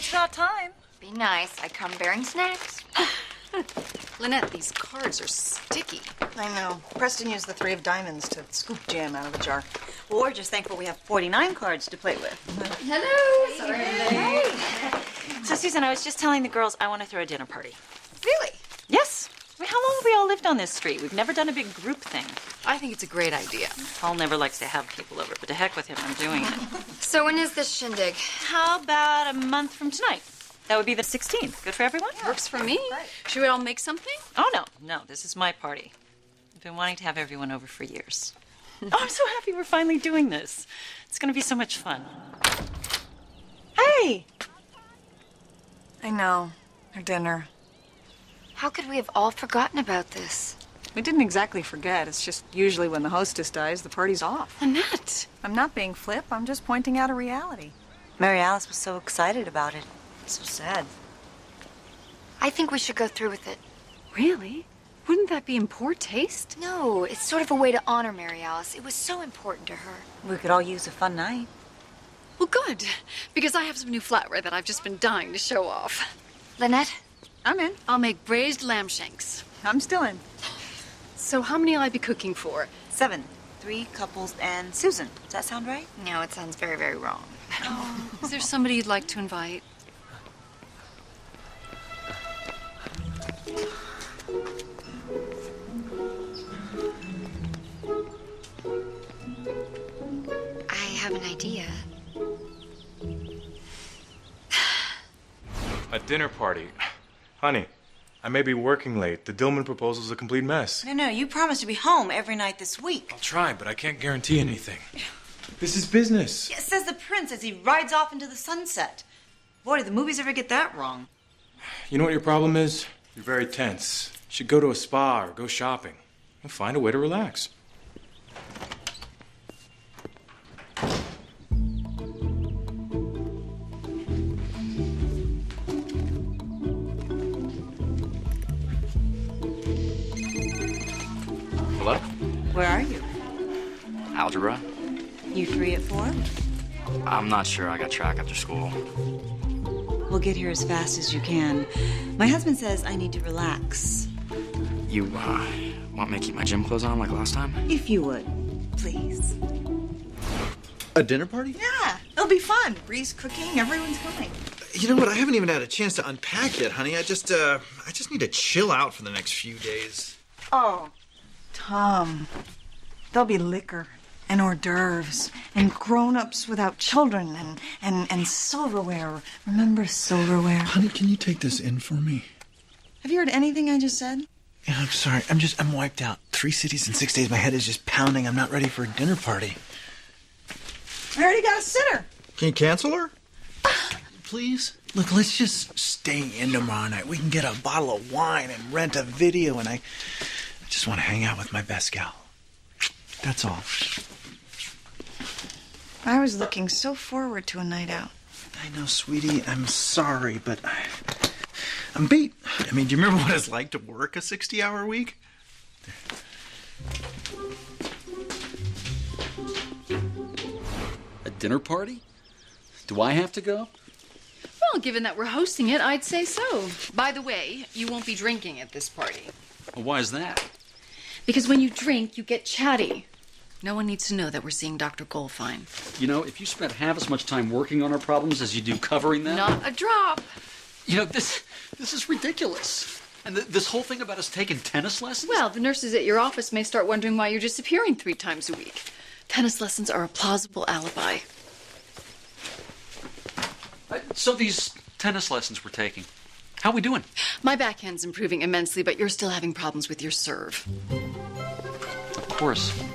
It's about time. Be nice. I come bearing snacks. Lynette, these cards are sticky. I know. Preston used the 3 of diamonds to scoop jam out of a jar. Well, we're just thankful we have 49 cards to play with. Hello. Sorry. Hey. So, Susan, I was just telling the girls I want to throw a dinner party. Really? Yes. I mean, how long have we all lived on this street? We've never done a big group thing. I think it's a great idea. Paul never likes to have people over, but to heck with him, I'm doing it. So when is this shindig? How about a month from tonight? That would be the 16th. Good for everyone? Yeah. Works for me. Right. Should we all make something? Oh, no. No, this is my party. I've been wanting to have everyone over for years. Oh, I'm so happy we're finally doing this. It's going to be so much fun. Hey! I know. Her dinner. How could we have all forgotten about this? We didn't exactly forget. It's just usually when the hostess dies, the party's off. Lynette! I'm not being flip. I'm just pointing out a reality. Mary Alice was so excited about it. So sad. I think we should go through with it. Really? Wouldn't that be in poor taste? No, it's sort of a way to honor Mary Alice. It was so important to her. We could all use a fun night. Well, good, because I have some new flatware that I've just been dying to show off. Lynette? I'm in. I'll make braised lamb shanks. I'm still in. So how many will I be cooking for? 7. 3 couples and Susan. Does that sound right? No, it sounds very, very wrong. Oh. Is there somebody you'd like to invite? I have an idea. A dinner party. Honey, I may be working late. The Dillman proposal's a complete mess. No, you promised to be home every night this week. I'll try, but I can't guarantee anything. This is business. Yeah, says the prince as he rides off into the sunset. Boy, did the movies ever get that wrong. You know what your problem is? You're very tense. You should go to a spa or go shopping. You'll find a way to relax. Hello? Where are you? Algebra. You free at 4? I'm not sure. I got track after school. We'll get here as fast as you can. My husband says I need to relax. You want me to keep my gym clothes on like last time? If you would, please. A dinner party? Yeah, it'll be fun. Bree's cooking, everyone's coming. You know what? I haven't even had a chance to unpack yet, honey. I just need to chill out for the next few days. Oh. Tom, there'll be liquor and hors d'oeuvres and grown-ups without children and silverware. Remember silverware? Honey, can you take this in for me? Have you heard anything I just said? Yeah, I'm sorry. I'm wiped out. 3 cities in 6 days. My head is just pounding. I'm not ready for a dinner party. I already got a sitter. Can you cancel her? Please? Look, let's just stay in tomorrow night. We can get a bottle of wine and rent a video, and I just want to hang out with my best gal. That's all. I was looking so forward to a night out. I know, sweetie. I'm sorry, but I'm beat. I mean, do you remember what it's like to work a 60-hour week? A dinner party? Do I have to go? Well, given that we're hosting it, I'd say so. By the way, you won't be drinking at this party. Well, why is that? Because when you drink, you get chatty. No one needs to know that we're seeing Dr. Goldfein. You know, if you spent half as much time working on our problems as you do covering them... Not a drop. You know, this is ridiculous. And this whole thing about us taking tennis lessons... Well, the nurses at your office may start wondering why you're disappearing 3 times a week. Tennis lessons are a plausible alibi. So these tennis lessons we're taking... How we doing? My backhand's improving immensely, but you're still having problems with your serve. Of course.